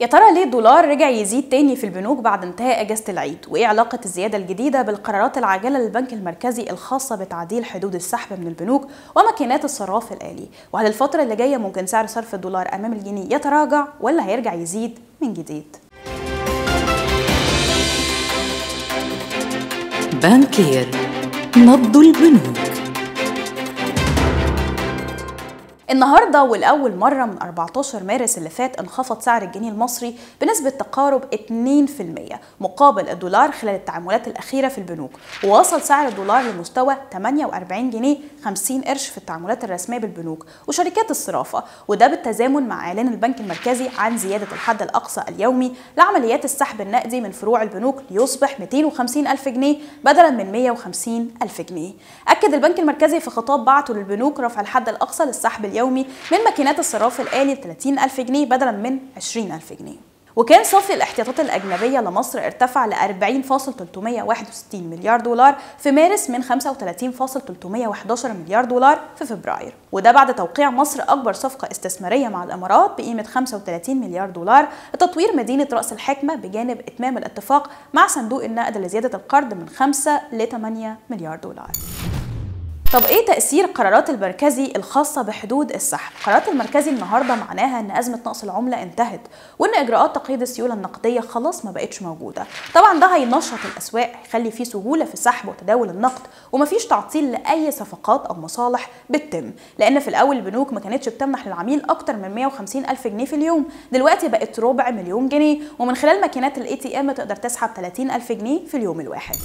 يا ترى ليه الدولار رجع يزيد تاني في البنوك بعد انتهاء اجازة العيد؟ وايه علاقة الزيادة الجديدة بالقرارات العاجلة للبنك المركزي الخاصة بتعديل حدود السحب من البنوك وماكينات الصراف الآلي؟ وهل الفترة اللي جاية ممكن سعر صرف الدولار امام الجنيه يتراجع ولا هيرجع يزيد من جديد؟ بانكير نبض البنوك النهارده، والأول مرة من 14 مارس اللي فات، انخفض سعر الجنيه المصري بنسبة تقارب 2% مقابل الدولار خلال التعاملات الأخيرة في البنوك، ووصل سعر الدولار لمستوى 48 جنيه 50 قرش في التعاملات الرسمية بالبنوك وشركات الصرافة، وده بالتزامن مع إعلان البنك المركزي عن زيادة الحد الأقصى اليومي لعمليات السحب النقدي من فروع البنوك ليصبح 250 ألف جنيه بدلا من 150 ألف جنيه. أكد البنك المركزي في خطاب بعته للبنوك رفع الحد الأقصى للسحب اليومي من ماكينات الصراف الآلي ل 30 ألف جنيه بدلا من 20 ألف جنيه. وكان صافي الاحتياطات الأجنبية لمصر ارتفع ل 40.361 مليار دولار في مارس من 35.311 مليار دولار في فبراير، وده بعد توقيع مصر أكبر صفقة استثمارية مع الإمارات بقيمة 35 مليار دولار لتطوير مدينة رأس الحكمة، بجانب إتمام الاتفاق مع صندوق النقد لزيادة القرض من 5 ل 8 مليار دولار. طب ايه تأثير قرارات المركزي الخاصة بحدود السحب؟ قرارات المركزي النهارده معناها ان أزمة نقص العملة انتهت، وان اجراءات تقييد السيولة النقدية خلاص ما بقتش موجودة. طبعا ده هينشط الأسواق، هيخلي فيه سهولة في سحب وتداول النقد، ومفيش تعطيل لأي صفقات أو مصالح بتتم، لأن في الأول البنوك ما كانتش بتمنح للعميل أكتر من 150 ألف جنيه في اليوم، دلوقتي بقت ربع مليون جنيه، ومن خلال ماكينات الATM تقدر تسحب 30 ألف جنيه في اليوم الواحد.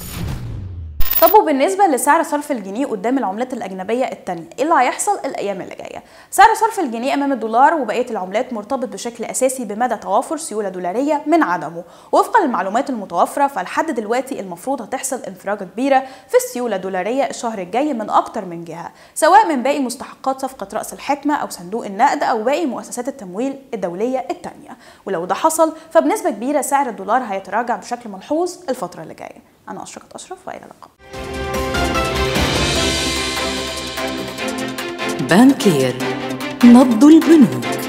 طب وبالنسبة لسعر صرف الجنيه قدام العملات الأجنبية التانية، إيه اللي هيحصل الأيام اللي جاية؟ سعر صرف الجنيه أمام الدولار وبقية العملات مرتبط بشكل أساسي بمدى توافر سيولة دولارية من عدمه، ووفقا للمعلومات المتوافرة فلحد دلوقتي المفروض هتحصل انفراجة كبيرة في السيولة الدولارية الشهر الجاي من أكتر من جهة، سواء من باقي مستحقات صفقة رأس الحكمة أو صندوق النقد أو باقي مؤسسات التمويل الدولية التانية، ولو ده حصل فبنسبة كبيرة سعر الدولار هيتراجع بشكل ملحوظ الفترة اللي جاية. أنا أشرقت أشرف، وإلى اللقاء. بانكير نبض البنوك.